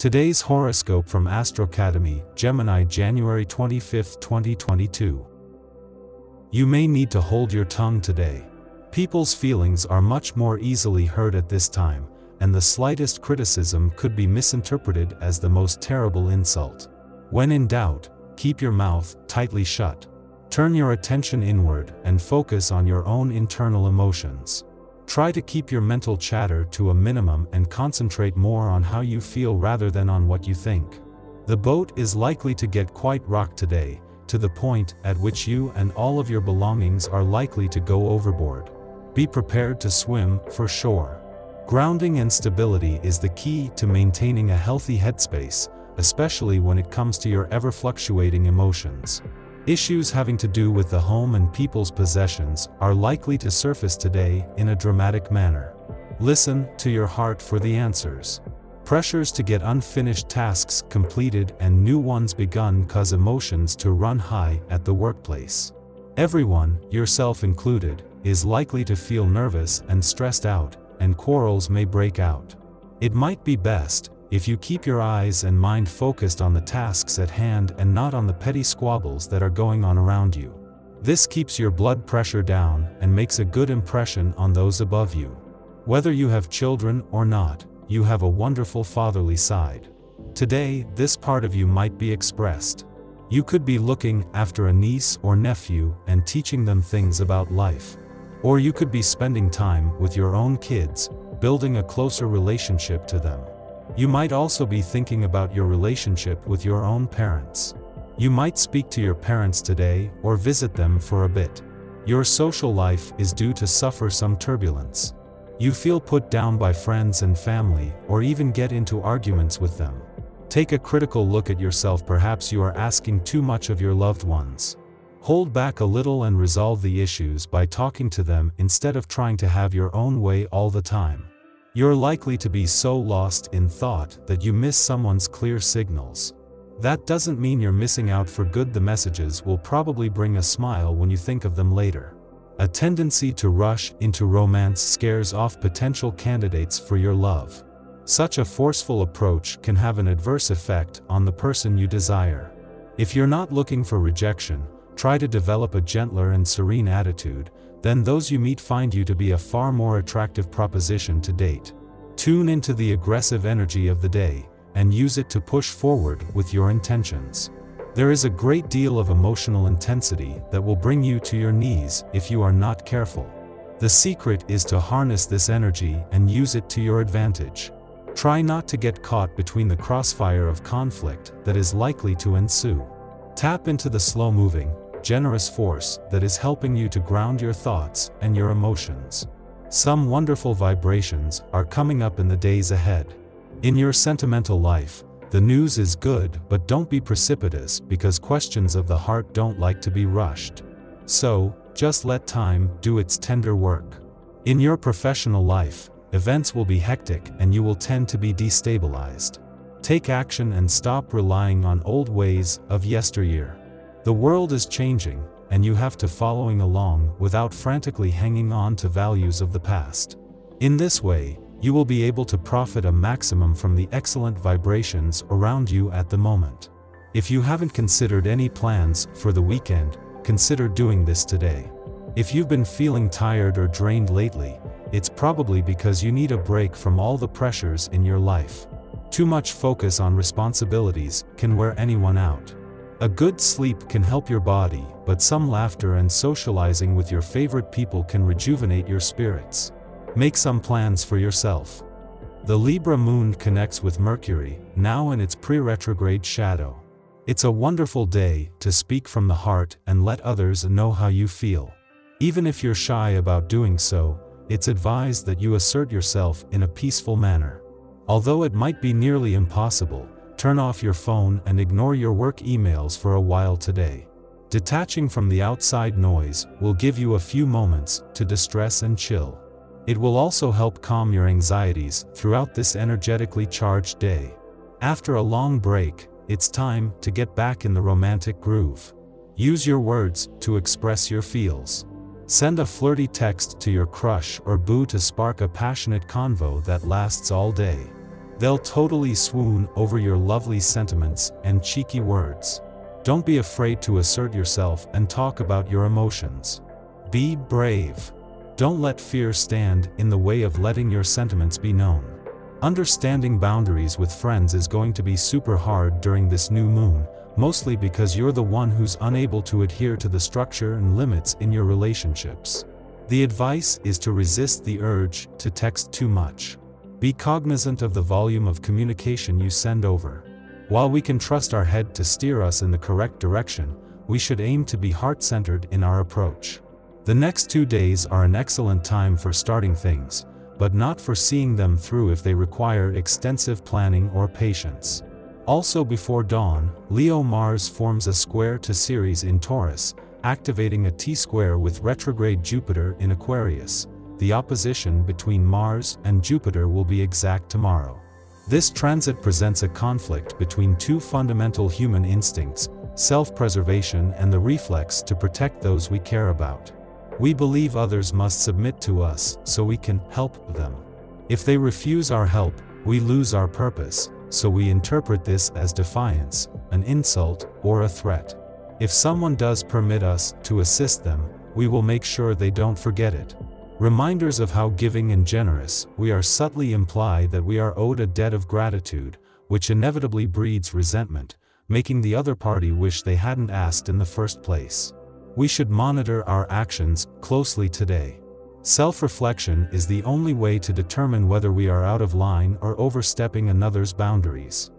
Today's horoscope from Astrocademy, Gemini, January 25, 2022. You may need to hold your tongue today. People's feelings are much more easily hurt at this time, and the slightest criticism could be misinterpreted as the most terrible insult. When in doubt, keep your mouth tightly shut. Turn your attention inward and focus on your own internal emotions. Try to keep your mental chatter to a minimum and concentrate more on how you feel rather than on what you think. The boat is likely to get quite rocked today, to the point at which you and all of your belongings are likely to go overboard. Be prepared to swim for shore. Grounding and stability is the key to maintaining a healthy headspace, especially when it comes to your ever-fluctuating emotions. Issues having to do with the home and people's possessions are likely to surface today in a dramatic manner. Listen to your heart for the answers. Pressures to get unfinished tasks completed and new ones begun cause emotions to run high at the workplace. Everyone, yourself included, is likely to feel nervous and stressed out, and quarrels may break out. It might be best if you keep your eyes and mind focused on the tasks at hand and not on the petty squabbles that are going on around you. This keeps your blood pressure down and makes a good impression on those above you. Whether you have children or not, you have a wonderful fatherly side. Today, this part of you might be expressed. You could be looking after a niece or nephew and teaching them things about life. Or you could be spending time with your own kids, building a closer relationship to them. You might also be thinking about your relationship with your own parents. You might speak to your parents today or visit them for a bit. Your social life is due to suffer some turbulence. You feel put down by friends and family, or even get into arguments with them. Take a critical look at yourself. Perhaps you are asking too much of your loved ones. Hold back a little and resolve the issues by talking to them instead of trying to have your own way all the time. You're likely to be so lost in thought that you miss someone's clear signals. That doesn't mean you're missing out for good. The messages will probably bring a smile when you think of them later. A tendency to rush into romance scares off potential candidates for your love. Such a forceful approach can have an adverse effect on the person you desire. If you're not looking for rejection, try to develop a gentler and serene attitude, then those you meet find you to be a far more attractive proposition to date. Tune into the aggressive energy of the day, and use it to push forward with your intentions. There is a great deal of emotional intensity that will bring you to your knees if you are not careful. The secret is to harness this energy and use it to your advantage. Try not to get caught between the crossfire of conflict that is likely to ensue. Tap into the slow-moving, generous force that is helping you to ground your thoughts and your emotions. Some wonderful vibrations are coming up in the days ahead. In your sentimental life, the news is good, but don't be precipitous because questions of the heart don't like to be rushed. So, just let time do its tender work. In your professional life, events will be hectic and you will tend to be destabilized. Take action and stop relying on old ways of yesteryear. The world is changing, and you have to following along without frantically hanging on to values of the past. In this way, you will be able to profit a maximum from the excellent vibrations around you at the moment. If you haven't considered any plans for the weekend, consider doing this today. If you've been feeling tired or drained lately, it's probably because you need a break from all the pressures in your life. Too much focus on responsibilities can wear anyone out. A good sleep can help your body, but some laughter and socializing with your favorite people can rejuvenate your spirits. Make some plans for yourself. The Libra moon connects with Mercury, now in its pre-retrograde shadow. It's a wonderful day to speak from the heart and let others know how you feel. Even if you're shy about doing so, it's advised that you assert yourself in a peaceful manner. Although it might be nearly impossible, turn off your phone and ignore your work emails for a while today. Detaching from the outside noise will give you a few moments to distress and chill. It will also help calm your anxieties throughout this energetically charged day. After a long break, it's time to get back in the romantic groove. Use your words to express your feels. Send a flirty text to your crush or boo to spark a passionate convo that lasts all day. They'll totally swoon over your lovely sentiments and cheeky words. Don't be afraid to assert yourself and talk about your emotions. Be brave. Don't let fear stand in the way of letting your sentiments be known. Understanding boundaries with friends is going to be super hard during this new moon, mostly because you're the one who's unable to adhere to the structure and limits in your relationships. The advice is to resist the urge to text too much. Be cognizant of the volume of communication you send over. While we can trust our head to steer us in the correct direction, we should aim to be heart-centered in our approach. The next 2 days are an excellent time for starting things, but not for seeing them through if they require extensive planning or patience. Also before dawn, Leo Mars forms a square to Ceres in Taurus, activating a T-square with retrograde Jupiter in Aquarius. The opposition between Mars and Jupiter will be exact tomorrow. This transit presents a conflict between two fundamental human instincts, self-preservation and the reflex to protect those we care about. We believe others must submit to us so we can help them. If they refuse our help, we lose our purpose, so we interpret this as defiance, an insult, or a threat. If someone does permit us to assist them, we will make sure they don't forget it. Reminders of how giving and generous we are subtly imply that we are owed a debt of gratitude, which inevitably breeds resentment, making the other party wish they hadn't asked in the first place. We should monitor our actions closely today. Self-reflection is the only way to determine whether we are out of line or overstepping another's boundaries.